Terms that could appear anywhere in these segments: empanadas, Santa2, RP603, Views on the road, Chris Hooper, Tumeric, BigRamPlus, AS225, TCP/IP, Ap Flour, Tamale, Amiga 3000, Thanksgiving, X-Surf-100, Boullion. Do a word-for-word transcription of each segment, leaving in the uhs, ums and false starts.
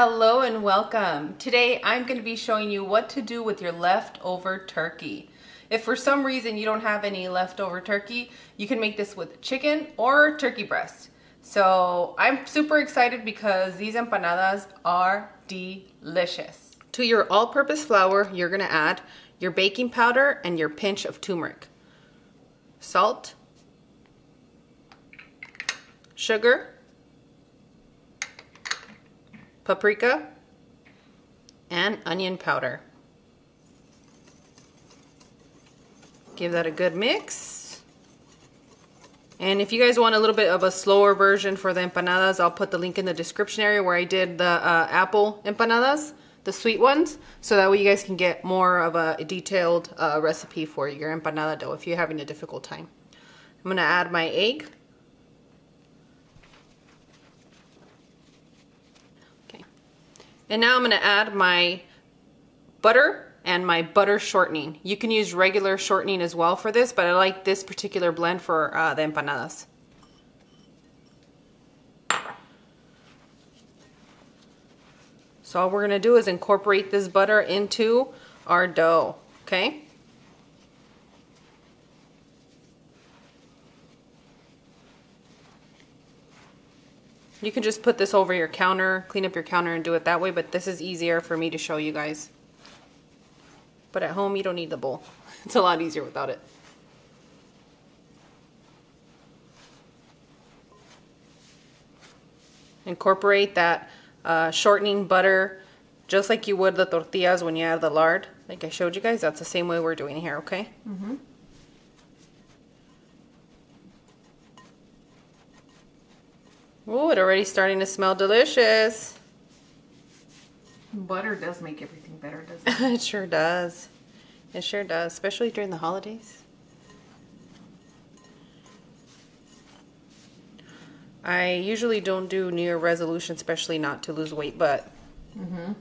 Hello and welcome. Today I'm going to be showing you what to do with your leftover turkey. If for some reason you don't have any leftover turkey, you can make this with chicken or turkey breast. So I'm super excited because these empanadas are delicious. To your all-purpose flour, you're going to add your baking powder and your pinch of turmeric, salt, sugar, paprika, and onion powder. Give that a good mix. And if you guys want a little bit of a slower version for the empanadas, I'll put the link in the description area where I did the uh, apple empanadas, the sweet ones, so that way you guys can get more of a detailed uh, recipe for your empanada dough if you're having a difficult time. I'm going to add my egg. And now I'm going to add my butter and my butter shortening. You can use regular shortening as well for this, but I like this particular blend for uh, the empanadas. So all we're going to do is incorporate this butter into our dough, okay? You can just put this over your counter, clean up your counter and do it that way, but this is easier for me to show you guys. But at home, you don't need the bowl. It's a lot easier without it. Incorporate that uh, shortening butter just like you would the tortillas when you add the lard. Like I showed you guys, that's the same way we're doing here, okay? Mm-hmm. Oh, it's already starting to smell delicious. Butter does make everything better, doesn't it? It sure does. It sure does, especially during the holidays. I usually don't do New Year resolution, especially not to lose weight, but mm-hmm.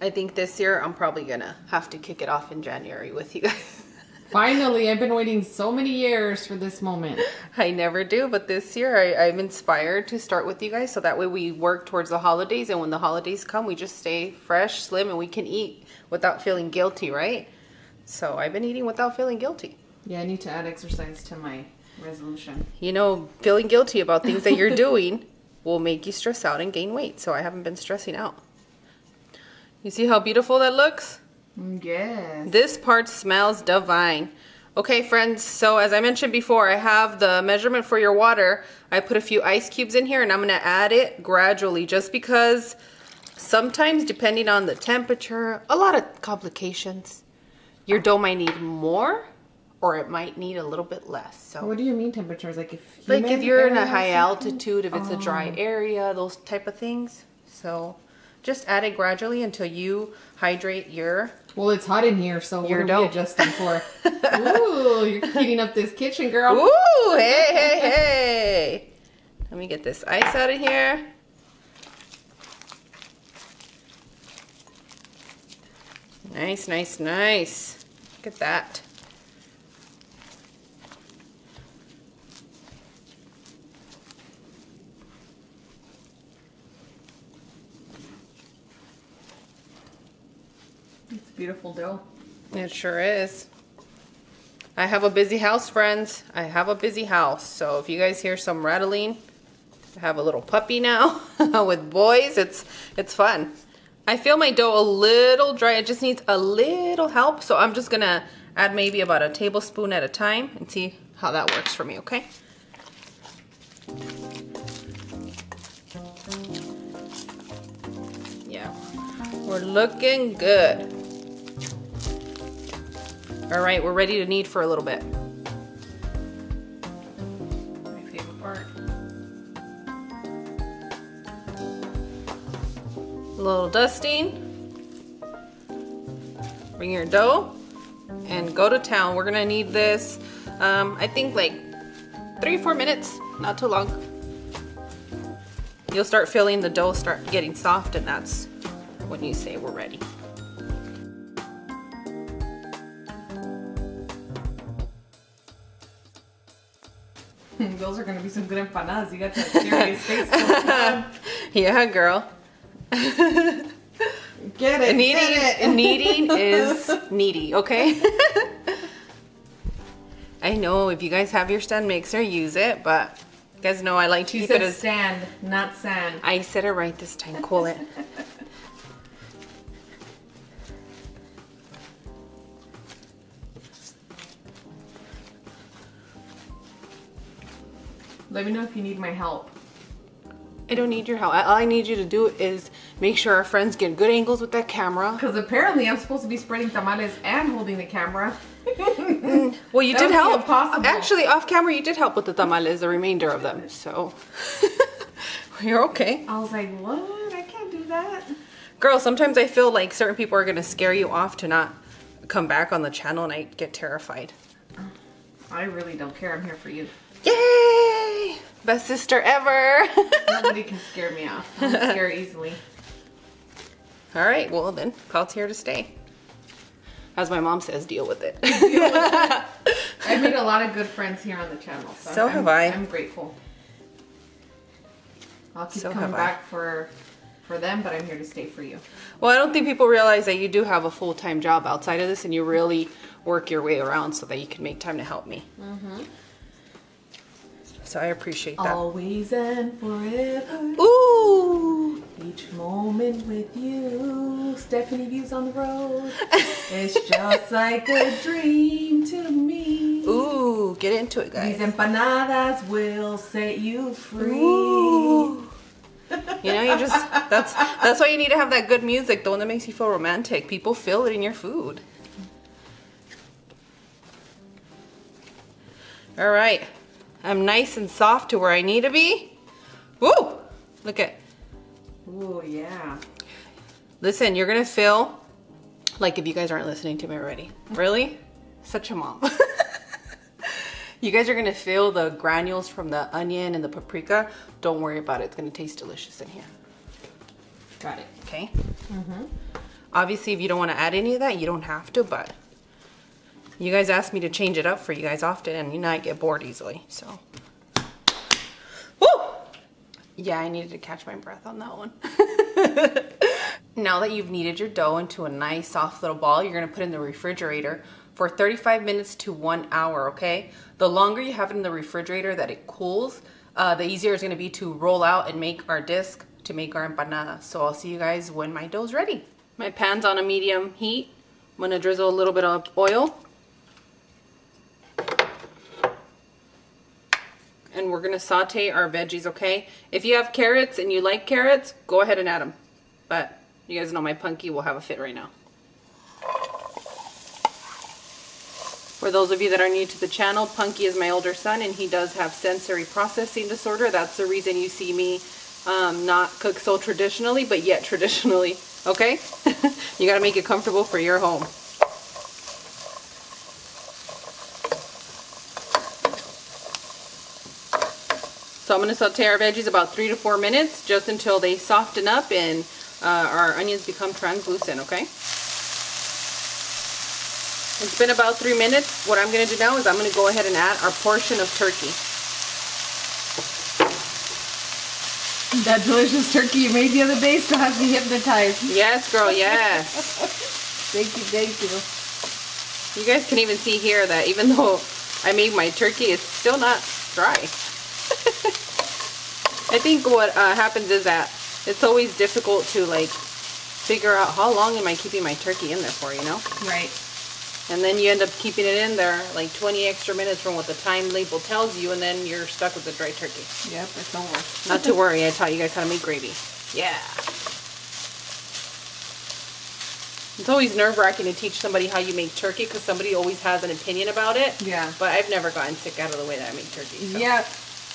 I think this year I'm probably going to have to kick it off in January with you guys. Finally, I've been waiting so many years for this moment. I never do, but this year I, I'm inspired to start with you guys so that way we work towards the holidays, and when the holidays come, we just stay fresh, slim, and we can eat without feeling guilty, right? So I've been eating without feeling guilty. Yeah, I need to add exercise to my resolution. You know, feeling guilty about things that you're doing will make you stress out and gain weight, so I haven't been stressing out. You see how beautiful that looks? Yes. This part smells divine. Okay, friends, so as I mentioned before, I have the measurement for your water. I put a few ice cubes in here and I'm going to add it gradually just because sometimes, depending on the temperature, a lot of complications. Your dough might need more or it might need a little bit less. So what do you mean temperatures? Like if, like if you're in a high altitude, if it's oh. a dry area, those type of things. So just add it gradually until you hydrate your Well, it's hot in here, so what are we adjusting for? Ooh, you're heating up this kitchen, girl. Ooh, hey, hey, hey. Let me get this ice out of here. Nice, nice, nice. Look at that. It's a beautiful dough. It sure is. I have a busy house, friends. I have a busy house. So if you guys hear some rattling, I have a little puppy now with boys. It's, it's fun. I feel my dough a little dry. It just needs a little help. So I'm just going to add maybe about a tablespoon at a time and see how that works for me, okay? Yeah, we're looking good. All right, we're ready to knead for a little bit. My favorite part. A little dusting. Bring your dough and go to town. We're gonna knead this, um, I think like three, four minutes, not too long. You'll start feeling the dough start getting soft, and that's when you say we're ready. Those are going to be some good empanadas. You got that serious face. Yeah, girl. Get it, needy, get it. Needy is needy, okay? I know, if you guys have your stand mixer, use it, but you guys know I like to she keep it as- sand, not sand. I said it right this time, cool it. Let me know if you need my help. I don't need your help. All I need you to do is make sure our friends get good angles with that camera. Because apparently I'm supposed to be spreading tamales and holding the camera. Well, you that did help. Impossible. Actually, off camera, you did help with the tamales, the remainder of them. So you're okay. I was like, what? I can't do that. Girl, sometimes I feel like certain people are going to scare you off to not come back on the channel, and I get terrified. I really don't care. I'm here for you. Yay! Best sister ever! Nobody can scare me off. I'm scared easily. Alright, well then, cult's here to stay. As my mom says, deal with it. Deal with it. I made a lot of good friends here on the channel. So, so I'm, have I. I'm grateful. I'll keep so coming back for, for them, but I'm here to stay for you. Well, I don't think people realize that you do have a full-time job outside of this, and you really work your way around so that you can make time to help me. Mm-hmm. So I appreciate that. Always and forever. Ooh! Each moment with you. Stephanie Views on the Road. It's just like a dream to me. Ooh, get into it, guys. These empanadas will set you free. Ooh. You know, you just, that's, that's why you need to have that good music, the one that makes you feel romantic. People feel it in your food. All right. I'm nice and soft to where I need to be. Woo! Look at. Ooh, yeah. Listen, you're gonna feel like if you guys aren't listening to me already. Really? Such a mom. You guys are gonna feel the granules from the onion and the paprika. Don't worry about it. It's gonna taste delicious in here. Got it. Okay? Mm-hmm. Obviously, if you don't wanna add any of that, you don't have to, but you guys ask me to change it up for you guys often, and you know I get bored easily, so. Woo! Yeah, I needed to catch my breath on that one. Now that you've kneaded your dough into a nice soft little ball, you're gonna put it in the refrigerator for thirty-five minutes to one hour, okay? The longer you have it in the refrigerator that it cools, uh, the easier it's gonna be to roll out and make our disc to make our empanada. So I'll see you guys when my dough's ready. My pan's on a medium heat. I'm gonna drizzle a little bit of oil. And we're gonna saute our veggies, okay? If you have carrots and you like carrots, go ahead and add them. But you guys know my Punky will have a fit right now. For those of you that are new to the channel, Punky is my older son, and he does have sensory processing disorder. That's the reason you see me um, not cook so traditionally, but yet traditionally, okay? You gotta make it comfortable for your home. So I'm gonna saute our veggies about three to four minutes, just until they soften up and uh, our onions become translucent, okay? It's been about three minutes. What I'm gonna do now is I'm gonna go ahead and add our portion of turkey. That delicious turkey you made the other day still has me hypnotized. Yes, girl, yes. Thank you, thank you. You guys can even see here that even though I made my turkey, it's still not dry. I think what uh, happens is that it's always difficult to like figure out how long am I keeping my turkey in there for, you know? Right. And then you end up keeping it in there like twenty extra minutes from what the time label tells you, and then you're stuck with the dry turkey. Yep, it's no worse. Not to worry, I taught you guys how to make gravy. Yeah. It's always nerve-wracking to teach somebody how you make turkey because somebody always has an opinion about it. Yeah. But I've never gotten sick out of the way that I make turkey. So. Yeah.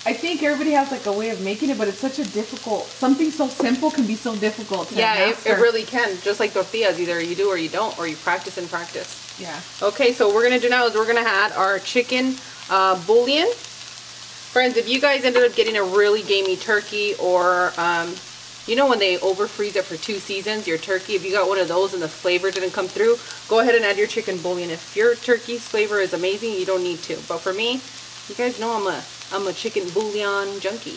I think everybody has like a way of making it, but it's such a difficult, something so simple can be so difficult to yeah, it, it really can. Just like tortillas, either you do or you don't, or you practice and practice. Yeah. Okay, so what we're gonna do now is we're gonna add our chicken uh, bouillon. Friends, if you guys ended up getting a really gamey turkey, or um, you know when they over freeze it for two seasons, your turkey, if you got one of those and the flavor didn't come through, go ahead and add your chicken bouillon. If your turkey's flavor is amazing, you don't need to. But for me, you guys know I'm a I'm a chicken bouillon junkie.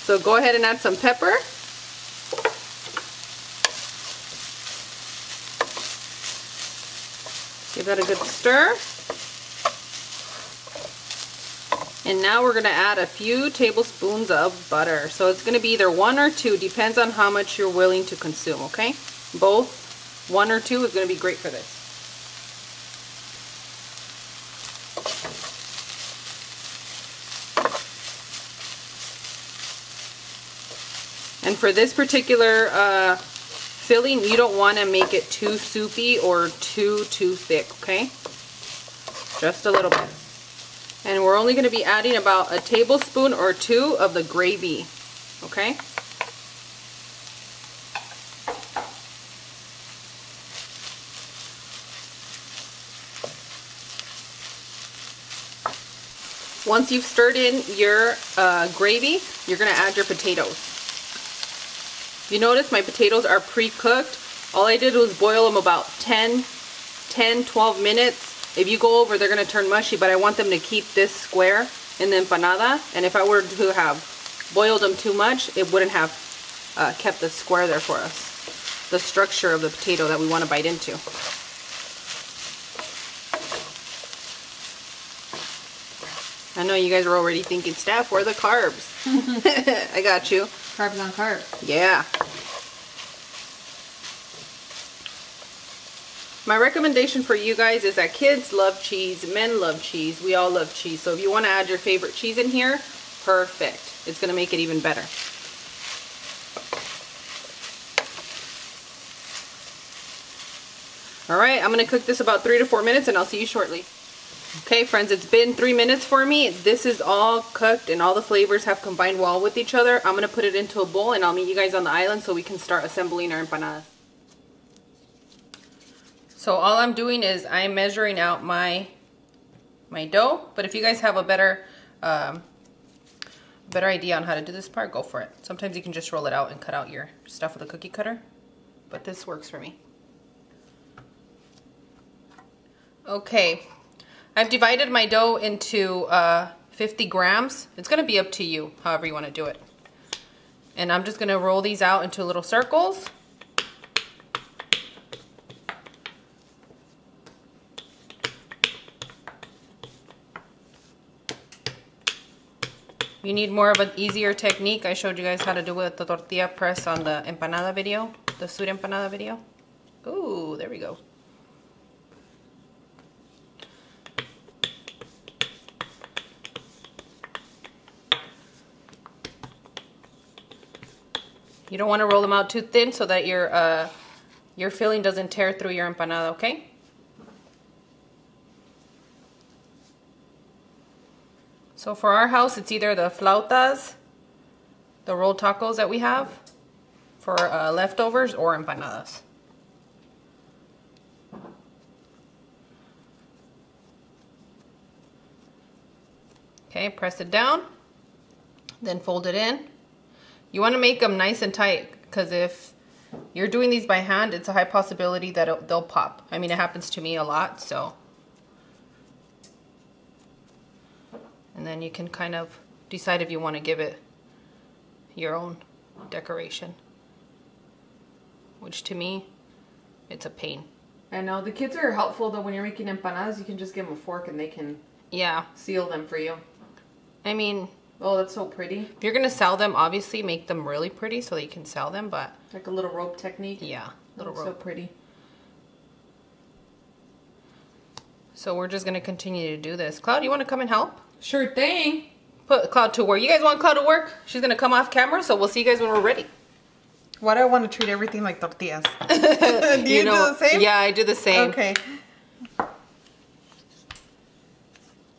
So go ahead and add some pepper. Give that a good stir. And now we're going to add a few tablespoons of butter. So it's going to be either one or two, depends on how much you're willing to consume, okay? Both, one or two is going to be great for this. And for this particular uh, filling, you don't want to make it too soupy or too, too thick, okay? Just a little bit. And we're only going to be adding about a tablespoon or two of the gravy, okay? Once you've stirred in your uh, gravy, you're going to add your potatoes. You notice my potatoes are pre-cooked. All I did was boil them about ten, ten, twelve minutes. If you go over, they're going to turn mushy, but I want them to keep this square in the empanada. And if I were to have boiled them too much, it wouldn't have uh, kept the square there for us. The structure of the potato that we want to bite into. I know you guys are already thinking, Steph, where are the carbs? I got you. Carbs on carbs. Yeah. My recommendation for you guys is that kids love cheese, men love cheese, we all love cheese. So if you want to add your favorite cheese in here, perfect. It's going to make it even better. All right, I'm going to cook this about three to four minutes and I'll see you shortly. Okay, friends, it's been three minutes for me. This is all cooked and all the flavors have combined well with each other. I'm going to put it into a bowl and I'll meet you guys on the island so we can start assembling our empanadas. So all I'm doing is I'm measuring out my my dough, but if you guys have a better um, better idea on how to do this part, go for it. Sometimes you can just roll it out and cut out your stuff with a cookie cutter, but this works for me. Okay, I've divided my dough into uh, fifty grams. It's gonna be up to you, however you wanna do it. And I'm just gonna roll these out into little circles. You need more of an easier technique. I showed you guys how to do it with the tortilla press on the empanada video, the sweet empanada video. Ooh, there we go. You don't want to roll them out too thin so that your uh, your filling doesn't tear through your empanada, okay? So for our house, it's either the flautas, the rolled tacos that we have for uh, leftovers, or empanadas. Okay, press it down, then fold it in. You want to make them nice and tight, because if you're doing these by hand, it's a high possibility that they'll pop. I mean, it happens to me a lot, so... And then you can kind of decide if you want to give it your own decoration, which to me, it's a pain. I know. The kids are helpful, though. When you're making empanadas, you can just give them a fork and they can yeah seal them for you. I mean... Oh, that's so pretty. If you're going to sell them, obviously make them really pretty so that you can sell them, but... Like a little rope technique? Yeah, little rope. So pretty. So we're just going to continue to do this. Cloud, you want to come and help? Sure thing. Put Cloud to work. You guys want Cloud to work? She's going to come off camera, so we'll see you guys when we're ready. Why do I want to treat everything like tortillas? do you, you know, do the same? Yeah, I do the same. Okay.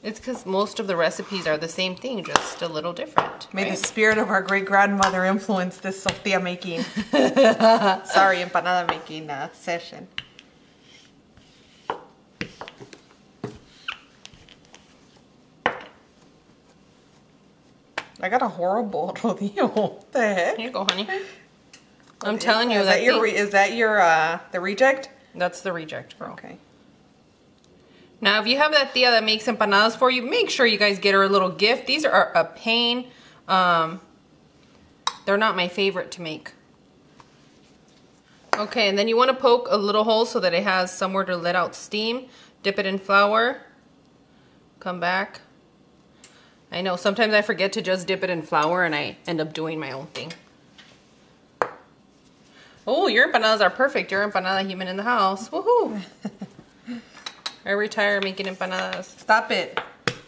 It's because most of the recipes are the same thing, just a little different. May right? the spirit of our great-grandmother influence this tortilla making. Sorry, empanada making uh, session. I got a horrible rodillo. What the heck? Here you go, honey. I'm is, telling you. Is that, that your, is that your, uh, the reject? That's the reject, girl. Okay. Now, if you have that tia that makes empanadas for you, make sure you guys get her a little gift. These are a pain. Um, they're not my favorite to make. Okay, and then you want to poke a little hole so that it has somewhere to let out steam. Dip it in flour. Come back. I know, sometimes I forget to just dip it in flour and I end up doing my own thing. Oh, your empanadas are perfect. You're empanada human in the house. Woohoo! I retire making empanadas. Stop it.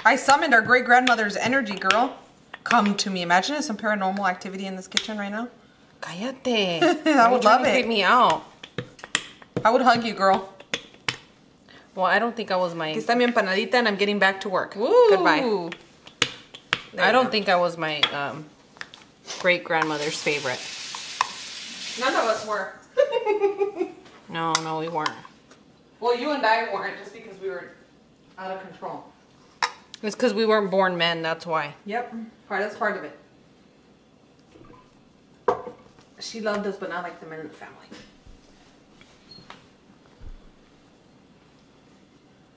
I summoned our great-grandmother's energy, girl. Come to me. Imagine there's some paranormal activity in this kitchen right now. Cállate. I would love it. Creep me out. I would hug you, girl. Well, I don't think I was my... Está mi empanadita and I'm getting back to work. Ooh. Goodbye. There I don't go. think I was my um, great-grandmother's favorite. None of us were. No, no, we weren't. Well, you and I weren't just because we were out of control. It's because we weren't born men, that's why. Yep, part, that's part of it. She loved us, but not like the men in the family.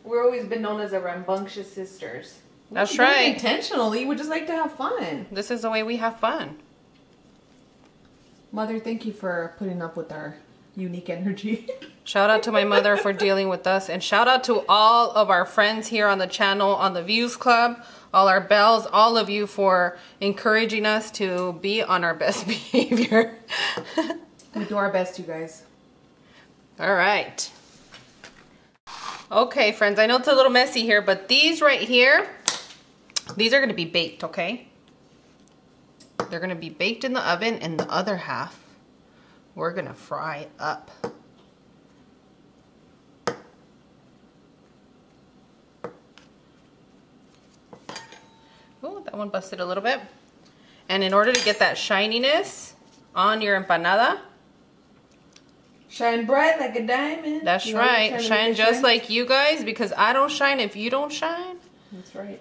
We've always been known as the rambunctious sisters. That's right. Intentionally, we just like to have fun. This is the way we have fun. Mother, thank you for putting up with our unique energy. Shout out to my mother for dealing with us. And shout out to all of our friends here on the channel, on the Views Club, all our bells, all of you for encouraging us to be on our best behavior. We do our best, you guys. All right. Okay, friends, I know it's a little messy here, but these right here, these are going to be baked, okay? They're going to be baked in the oven, and the other half we're going to fry up. Oh, that one busted a little bit. And in order to get that shininess on your empanada, shine bright like a diamond. That's you right. Shine just shine? like you guys, because I don't shine if you don't shine. That's right.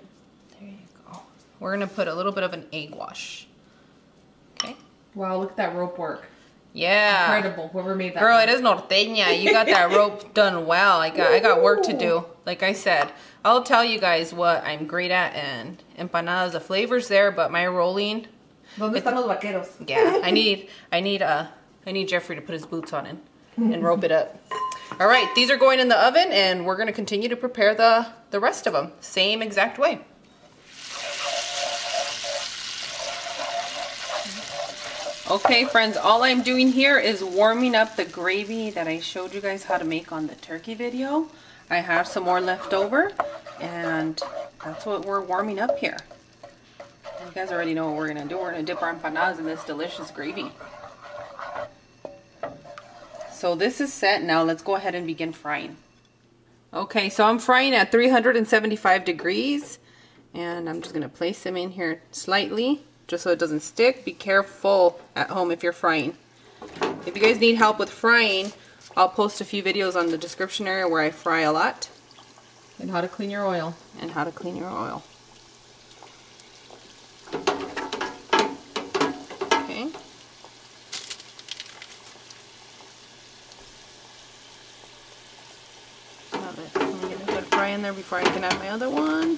There you go. We're going to put a little bit of an egg wash. Okay. Wow, look at that rope work. Yeah. Incredible. Whoever made that. Girl, one. It is norteña. You got that rope done well. I got, I got work to do. Like I said, I'll tell you guys what I'm great at, and empanadas, the flavors there, but my rolling. ¿Dónde están los vaqueros? Yeah. I need, I need, uh, I need Jeffrey to put his boots on it. And rope it up. All right, these are going in the oven, and we're going to continue to prepare the the rest of them same exact way. Okay, friends, all I'm doing here is warming up the gravy that I showed you guys how to make on the turkey video. I have some more left over, and that's what we're warming up here. You guys already know what we're going to do. We're going to dip our empanadas in this delicious gravy. So this is set now. Let's go ahead and begin frying. Okay, so I'm frying at three hundred seventy-five degrees, and I'm just gonna place them in here slightly just so it doesn't stick. Be careful at home if you're frying. If you guys need help with frying, I'll post a few videos on the description area where I fry a lot. And how to clean your oil. And how to clean your oil. Okay. In there before I can add my other one.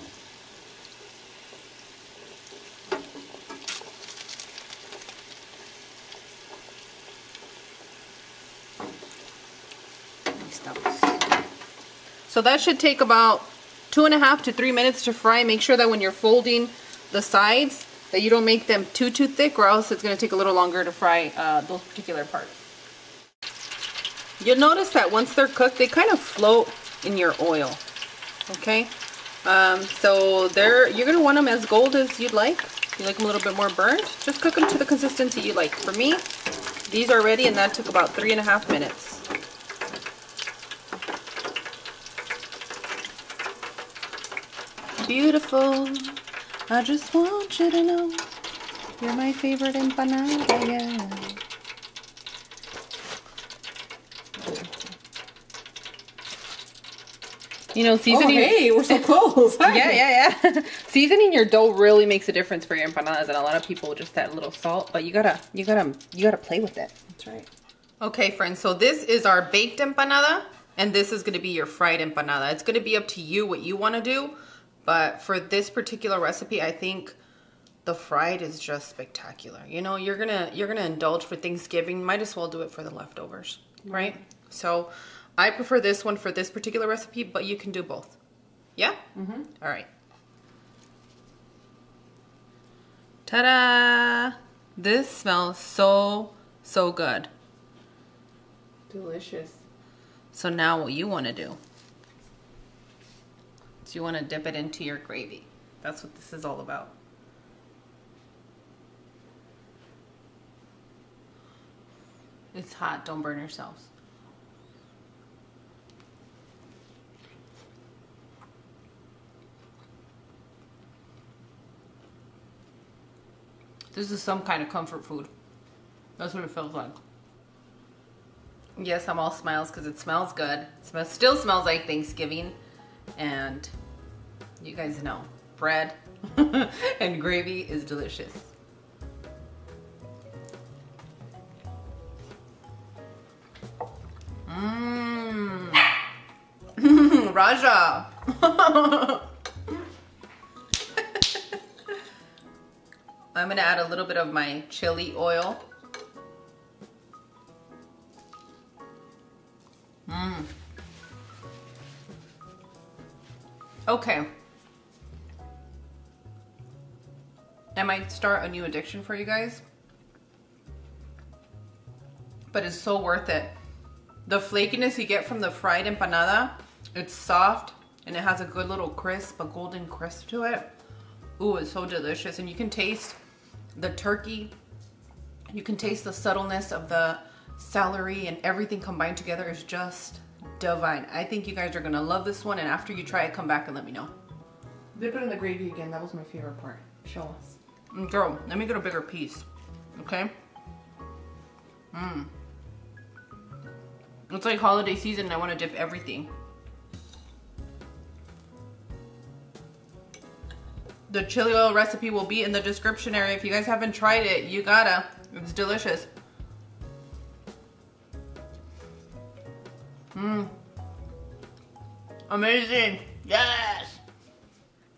So that should take about two and a half to three minutes to fry. Make sure that when you're folding the sides that you don't make them too too thick, or else it's going to take a little longer to fry uh, those particular parts. You'll notice that once they're cooked, they kind of float in your oil. Okay, um, so they're, you're going to want them as gold as you'd like. You like them a little bit more burnt. Just cook them to the consistency you like. For me, these are ready, and that took about three and a half minutes. Beautiful. I just want you to know you're my favorite empanada. Yeah. You know, seasoning. Oh, hey, we're so close. yeah, yeah, yeah. Seasoning your dough really makes a difference for your empanadas, and a lot of people just add a little salt, but you gotta, you gotta, you gotta play with it. That's right. Okay, friends. So this is our baked empanada, and this is gonna be your fried empanada. It's gonna be up to you what you want to do, but for this particular recipe, I think the fried is just spectacular. You know, you're gonna you're gonna indulge for Thanksgiving, might as well do it for the leftovers, mm-hmm. right? So I prefer this one for this particular recipe, but you can do both. Yeah? Mm-hmm. All right. Ta-da! This smells so, so good. Delicious. So now what you want to do is you want to dip it into your gravy. That's what this is all about. It's hot, don't burn yourselves. This is some kind of comfort food. That's what it feels like. Yes, I'm all smiles because it smells good. It smells, still smells like Thanksgiving. And you guys know, bread and gravy is delicious. Mmm. Raja. I'm gonna add a little bit of my chili oil. Mmm. Okay. I might start a new addiction for you guys, but it's so worth it. The flakiness you get from the fried empanada, it's soft and it has a good little crisp, a golden crisp to it. Ooh, it's so delicious, and you can taste the turkey, you can taste the subtleness of the celery, and everything combined together is just divine. I think you guys are gonna love this one, and after you try it, come back and let me know. Dip it in the gravy again. That was my favorite part. Show us. Girl, let me get a bigger piece, okay? Mmm. It's like holiday season and I wanna dip everything. The chili oil recipe will be in the description area. If you guys haven't tried it, you gotta. It's delicious. Mmm. Amazing. Yes.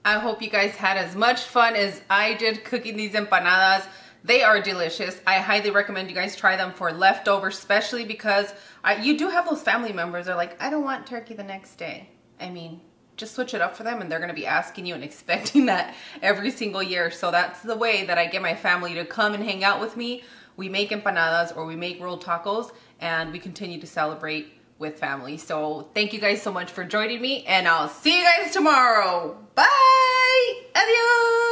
I hope you guys had as much fun as I did cooking these empanadas. They are delicious. I highly recommend you guys try them for leftovers, especially because I, you do have those family members that are like, I don't want turkey the next day. I mean, just switch it up for them, and they're gonna be asking you and expecting that every single year. So that's the way that I get my family to come and hang out with me. We make empanadas or we make rolled tacos, and we continue to celebrate with family. So thank you guys so much for joining me, and I'll see you guys tomorrow. Bye! Adios!